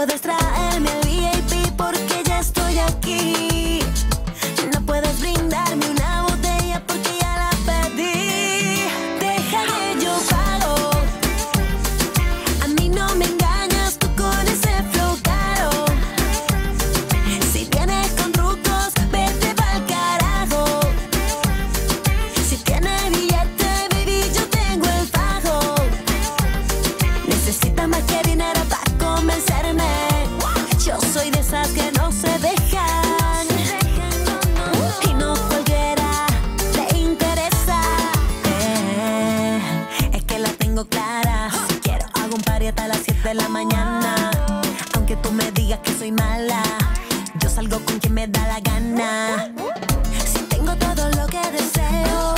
puedes traerme al VIP porque ya estoy aquí. No puedes brindarme una botella porque ya la pedí. Deja que yo pago. A mí no me engañas tú con ese flow caro. Si vienes con trucos, vete pa'l carajo. Si tienes billete, baby, yo tengo el fajo. Necesitas más que dinero para convencerme. Yo soy de esas que no se dejan, y no cualquiera le interesa. Es que la tengo clara. Si quiero hago un party hasta las 7 de la mañana. Aunque tú me digas que soy mala, yo salgo con quien me da la gana. Si tengo todo lo que deseo,